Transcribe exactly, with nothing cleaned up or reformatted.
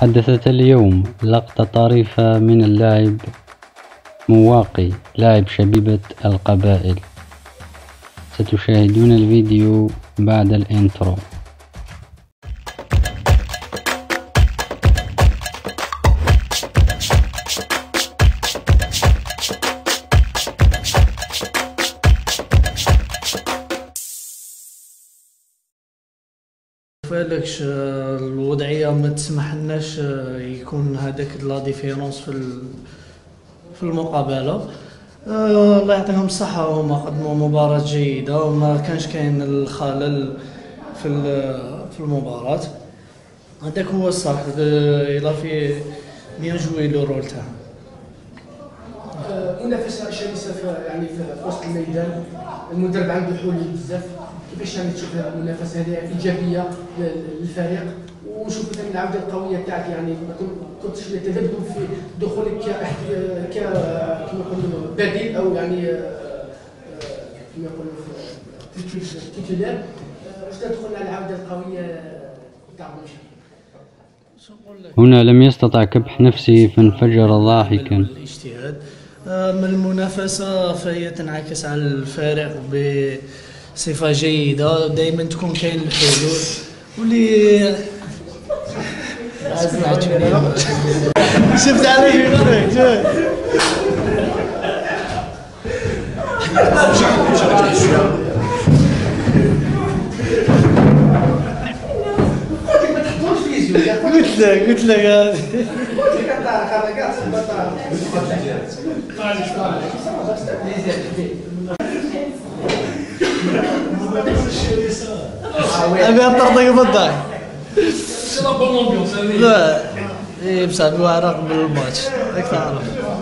حدثت اليوم لقطة طريفة من اللاعب مواقي لاعب شبيبة القبائل. ستشاهدون الفيديو بعد الانترو. فالكش الوضعيه ما تسمحلناش يكون هذاك لا ديفيرونس في في المقابله. الله يعطيهم الصحه، هما قدموا مباراه جيده وما كانش كاين الخلل في في المباراه. هذاك هو الصح الى في ميجويل رولتها. المنافسه شرسه يعني في وسط الميدان، المدرب عنده حلول بزاف. كيفاش يعني تشوف المنافسه هذه ايجابيه للفريق، وشوف ثاني العوده القويه تاعك، يعني ما كنتش تذبذب في دخولك ك كما نقولوا بديل او يعني كما نقولوا تيتو لاب، واش تدخل على العوده القويه تاع مانشك. هنا لم يستطع كبح نفسه فانفجر ضاحكا. من المنافسه فهي تنعكس على الفريق ب صفة جيدة، دائما تكون كاين الحلول واللي شفت عليه يخرج. قلت لك قلت لك هذه ابي اطرطق بالضحك. لا اي بصح بالماتش راك تعرف.